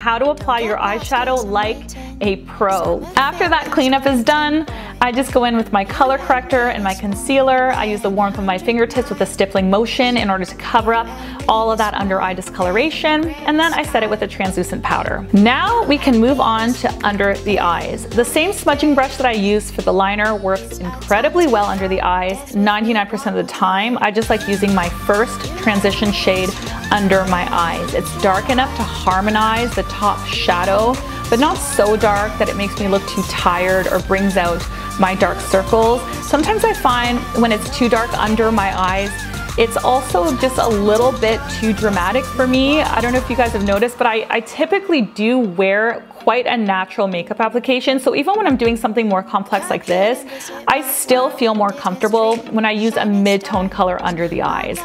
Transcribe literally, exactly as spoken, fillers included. How to apply your eyeshadow like a pro. After that cleanup is done, I just go in with my color corrector and my concealer. I use the warmth of my fingertips with a stippling motion in order to cover up all of that under eye discoloration, and then I set it with a translucent powder. Now we can move on to under the eyes. The same smudging brush that I used for the liner works incredibly well under the eyes ninety-nine percent of the time. I just like using my first transition shade under my eyes. It's dark enough to harmonize the top shadow, but not so dark that it makes me look too tired or brings out my dark circles. Sometimes I find when it's too dark under my eyes, it's also just a little bit too dramatic for me. I don't know if you guys have noticed, but I, I typically do wear quite a natural makeup application. So even when I'm doing something more complex like this, I still feel more comfortable when I use a mid-tone color under the eyes.